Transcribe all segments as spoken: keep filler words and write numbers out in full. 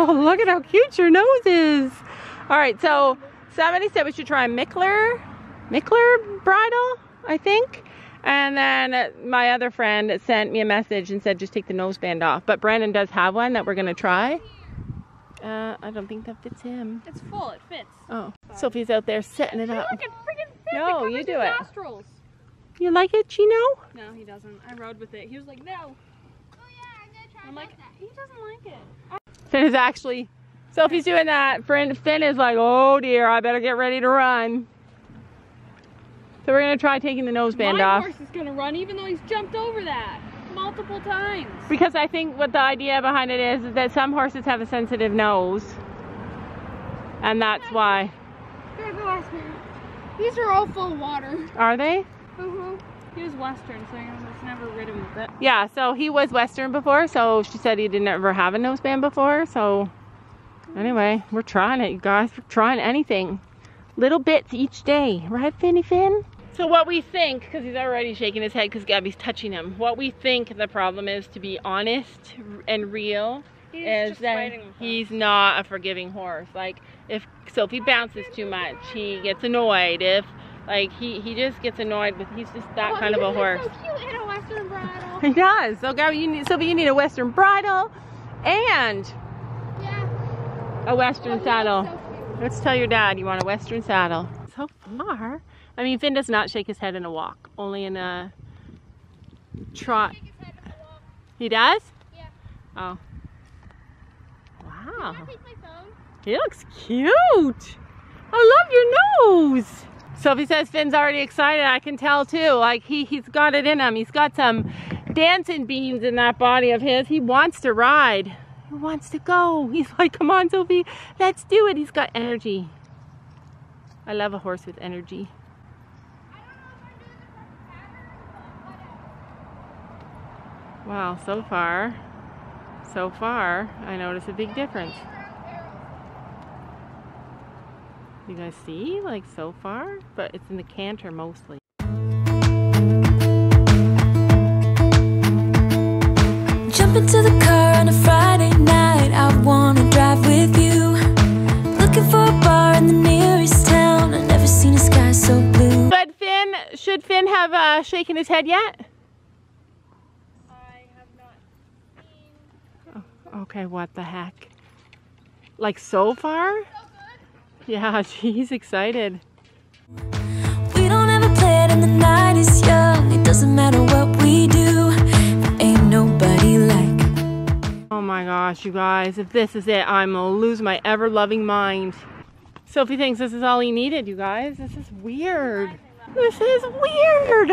Oh, look at how cute your nose is. All right, so somebody said we should try Mickler, Mickler bridle, I think. And then my other friend sent me a message and said, just take the noseband off. But Brandon does have one that we're going to try. Uh, I don't think that fits him. It's full. It fits. Oh. Sorry. Sophie's out there setting it up. Look, it freaking fits. No, it you do it. Nostrils. You like it, Chino? No, he doesn't. I rode with it. He was like, no. Oh, yeah, I'm going to try I'm like, that. He doesn't like it. Finn is actually, Sophie's doing that. Friend Finn is like, oh, dear, I better get ready to run. So we're going to try taking the noseband off. My horse is going to run even though he's jumped over that multiple times. Because I think what the idea behind it is, is that some horses have a sensitive nose. And that's why. Grab the last minute. These are all full of water. Are they? Mm-hmm. He was Western, so it's never ridden with it. Yeah, so he was Western before, so she said he didn't ever have a noseband before. So anyway, we're trying it, you guys. We're trying anything. Little bits each day. Right, Finny Finn? So what we think, because he's already shaking his head because Gabby's touching him, what we think the problem is, to be honest and real, he's is that he's not a forgiving horse. Like, if Sophie bounces too much, he gets annoyed. If, like, he, he just gets annoyed, but he's just that well, kind of a horse. He's so cute in a Western bridle. He does. So, Gabby, you need, Sophie, you need a Western bridle and yeah. a Western well, saddle. So let's tell your dad you want a Western saddle. So far... I mean, Finn does not shake his head in a walk, only in a trot. He, shake his head in a walk. He does? Yeah. Oh. Wow. Can I take my phone? He looks cute. I love your nose. Sophie says Finn's already excited. I can tell too. Like he, he's got it in him. He's got some dancing beans in that body of his. He wants to ride. He wants to go. He's like, come on, Sophie, let's do it. He's got energy. I love a horse with energy. Wow, so far, so far, I notice a big difference. You guys see, like so far, but it's in the canter mostly. Jump into the car on a Friday night, I wanna drive with you. Looking for a bar in the nearest town, I've never seen a sky so blue. But Finn, should Finn have uh, shaken his head yet? Okay, what the heck? Like so far? So good. Yeah, he's excited. We don't ever play it and the night is young. It doesn't matter what we do. Ain't nobody like. Oh my gosh, you guys, if this is it, I'm gonna lose my ever loving mind. Sophie thinks this is all he needed, you guys. This is weird. This is weird.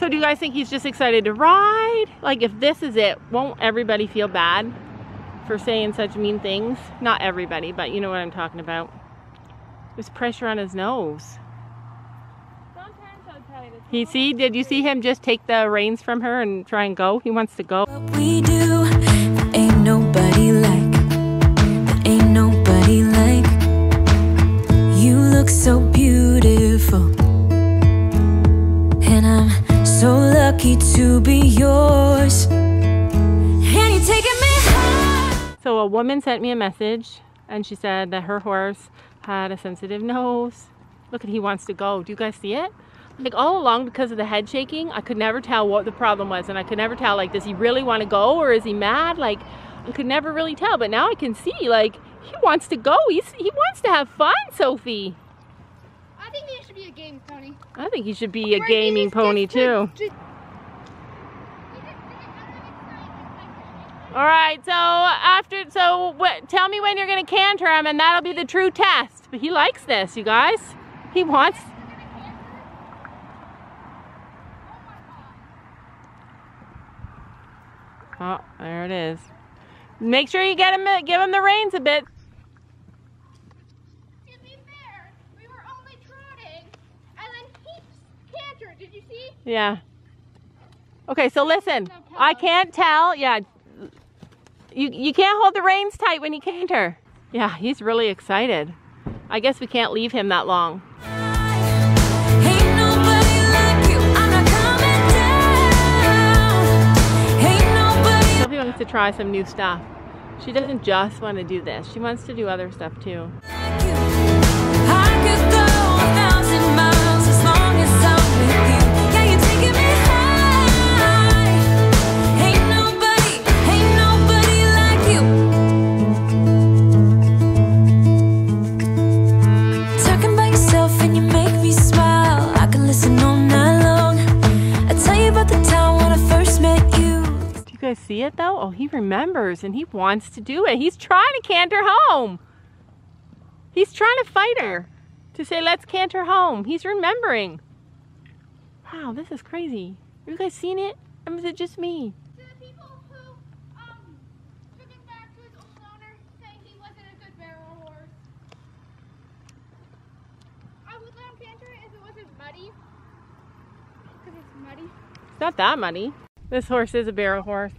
So do you guys think he's just excited to ride? Like if this is it, won't everybody feel bad for saying such mean things? Not everybody, but you know what I'm talking about. There's pressure on his nose. Sometimes I'll tell you this. He see, did you see him just take the reins from her and try and go? He wants to go. What we do, there ain't nobody like, there ain't nobody like. You look so beautiful. And I'm so lucky to be yours. And you're taking me high. So a woman sent me a message and she said that her horse had a sensitive nose. Look at, he wants to go. Do you guys see it? Like all along, because of the head shaking, I could never tell what the problem was, and I could never tell, like, does he really want to go or is he mad? Like I could never really tell, but now I can see, like, he wants to go. He's, he wants to have fun, Sophie. I think he should be a game pony. I think he should be a gaming pony too. All right, so after, so what, tell me when you're gonna canter him, and that'll be the true test. But he likes this, you guys. He wants. Oh, there it is. Make sure you get him, give him the reins a bit. Yeah. Okay, so listen. I can't tell. Yeah. You you can't hold the reins tight when you canter. Yeah, he's really excited. I guess we can't leave him that long. Sophie wants to try some new stuff. She doesn't just want to do this. She wants to do other stuff too. See it though? Oh, he remembers and he wants to do it. He's trying to canter home. He's trying to fight her to say, let's canter home. He's remembering. Wow, this is crazy. Have you guys seen it? Or is it just me? To the people who um, took him back to his old owner, saying he wasn't a good barrel horse. I would let him canter if it wasn't muddy. Because it's muddy. It's not that muddy. This horse is a barrel horse.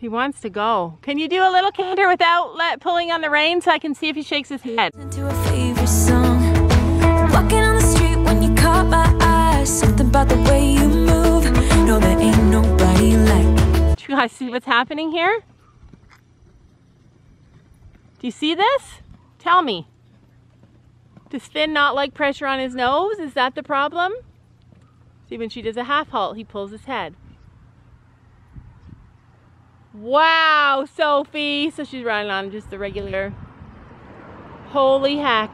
He wants to go. Can you do a little canter without let, pulling on the reins so I can see if he shakes his head? Into a favorite song. Walking on the street when you caught my eye. Something about the way you move. No, there ain't nobody like. Do you guys see what's happening here? Do you see this? Tell me. Does Finn not like pressure on his nose? Is that the problem? See, when she does a half halt, he pulls his head. Wow, Sophie! So she's riding on just the regular. Holy heck.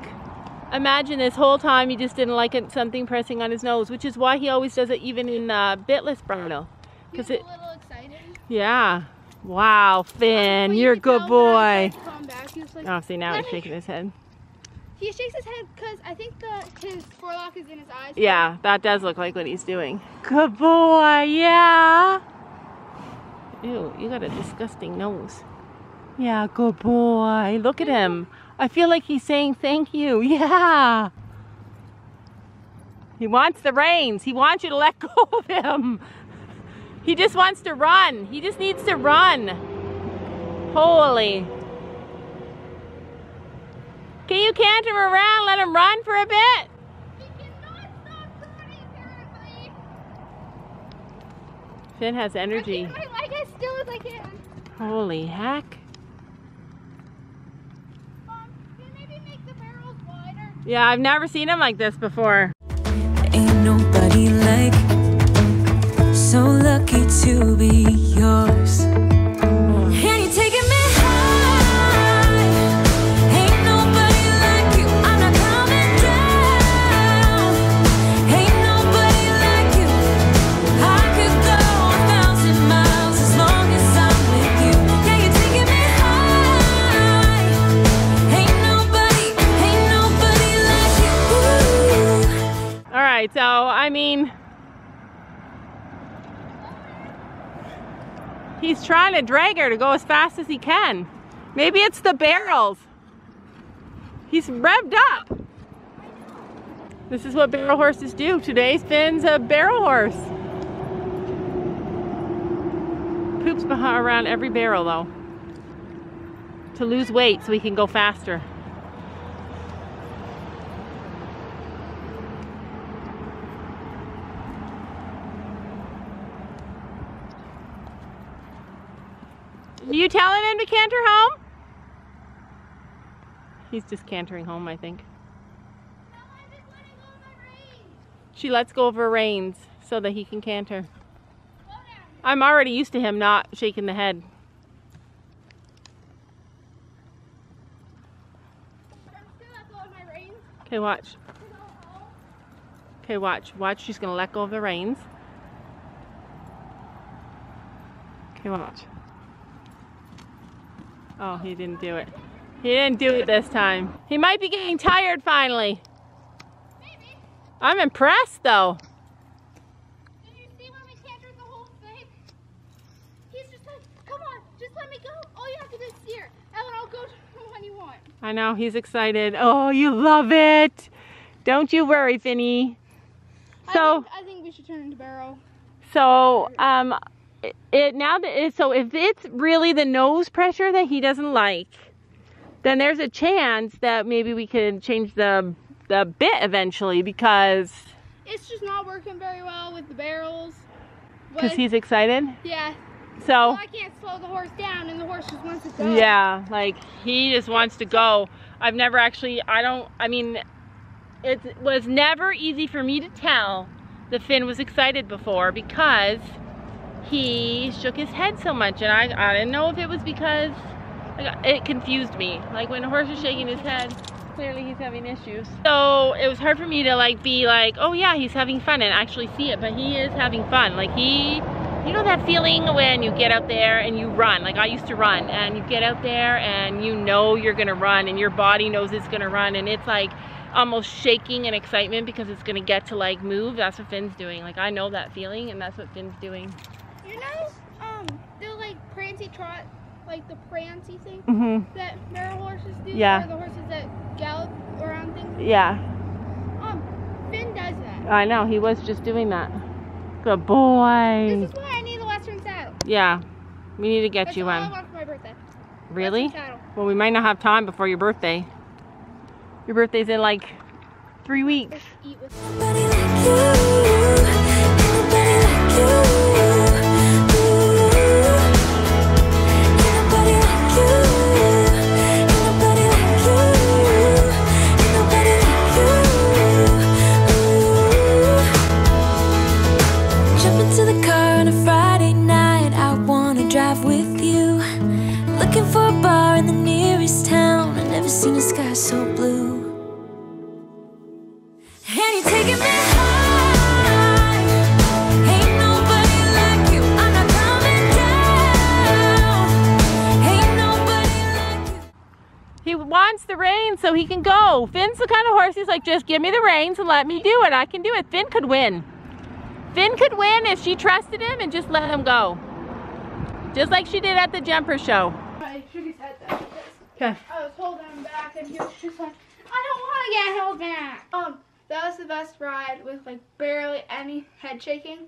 Imagine this whole time you just didn't like it, something pressing on his nose, which is why he always does it even in uh, bitless bridle. Because it. A little excited. Yeah. Wow, Finn, um, you're a good boy. Back, like, oh, see, now he's shaking his head. He shakes his head because I think the, his forelock is in his eyes. Yeah, that does look like what he's doing. Good boy, yeah. Ew, you got a disgusting nose. Yeah, good boy. Look at him. I feel like he's saying thank you. Yeah. He wants the reins. He wants you to let go of him. He just wants to run. He just needs to run. Holy. Can you canter him around? Let him run for a bit? He cannot stop running, apparently. Finn has energy. As still as I can. Holy heck. Mom, can you maybe make the barrels wider? Yeah, I've never seen him like this before. Ain't nobody like, so lucky to be yours. And you're taking me high. Ain't nobody like you. I'm not coming down. Ain't nobody like you. I could go a thousand miles. So, I mean, he's trying to drag her to go as fast as he can. Maybe it's the barrels. He's revved up. This is what barrel horses do. Today's Finn's a barrel horse. Poops behind around every barrel, though, to lose weight so he can go faster. You telling him to canter home? He's just cantering home, I think. No, I'm just letting go of my reins. She lets go of her reins so that he can canter. I'm already used to him not shaking the head. I'm still let go of my reins. Okay, watch. Okay, watch. Watch. She's going to let go of the reins. Okay, watch. Oh, he didn't do it. He didn't do it this time. He might be getting tired finally. Maybe. I'm impressed though. Did you see when we cantered the whole thing? He's just like, come on, just let me go. All you have to do is steer, and I'll go when you want. I know, he's excited. Oh, you love it. Don't you worry, Finny. So I think, I think we should turn into barrel. So, um. It now that it, so if it's really the nose pressure that he doesn't like, then there's a chance that maybe we could change the the bit eventually, because it's just not working very well with the barrels. Because he's excited. Yeah, So well, I can't slow the horse down, and the horse just wants to go. Yeah, like he just wants to go. I've never actually, I don't, I mean, it was never easy for me to tell that Finn was excited before, because he shook his head so much, and I, I didn't know if it was because like, it confused me. Like when a horse is shaking his head, clearly he's having issues. So it was hard for me to like be like, oh yeah, he's having fun, and actually see it. But he is having fun. Like he, you know that feeling when you get out there and you run. Like I used to run, and you get out there and you know you're gonna run, and your body knows it's gonna run, and it's like almost shaking in excitement because it's gonna get to like move. That's what Finn's doing. Like I know that feeling, and that's what Finn's doing. You know, um, the like prancy trot, like the prancy thing mm-hmm. that barrel horses do. Yeah. Or the horses that gallop around things. Yeah. Um, Finn does that. I know. He was just doing that. Good boy. This is why I need a Western saddle. Yeah. We need to get That's you all one. I want for my birthday. Really? Well, we might not have time before your birthday. Your birthday's in like three weeks. Eat with somebody like you. Seen the sky so blue, and you're taking me high. Ain't nobody like you. I'm not coming down. Ain't nobody like you. He wants the reins so he can go. Finn's the kind of horse he's like, just give me the reins and let me do it. I can do it. Finn could win. Finn could win if she trusted him and just let him go, just like she did at the jumper show. Okay. I was holding him back, and he was just like, I don't want to get held back. Um, that was the best ride with like barely any head shaking.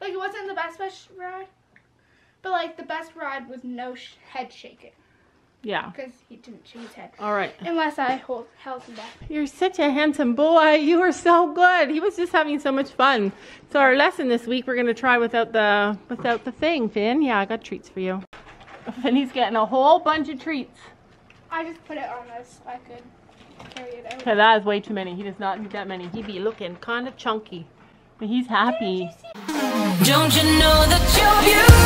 Like it wasn't the best best ride, but like the best ride with no sh head shaking. Yeah. Because he didn't shake his head. All right. Unless I hold held him back. You're such a handsome boy. You are so good. He was just having so much fun. So our lesson this week, we're gonna try without the without the thing, Finn. Yeah, I got treats for you. And he's getting a whole bunch of treats. I just put it on this so I could carry it out. Okay, that is way too many. He does not need that many. He'd be looking kind of chunky. But he's happy. Don't you know that you're beautiful?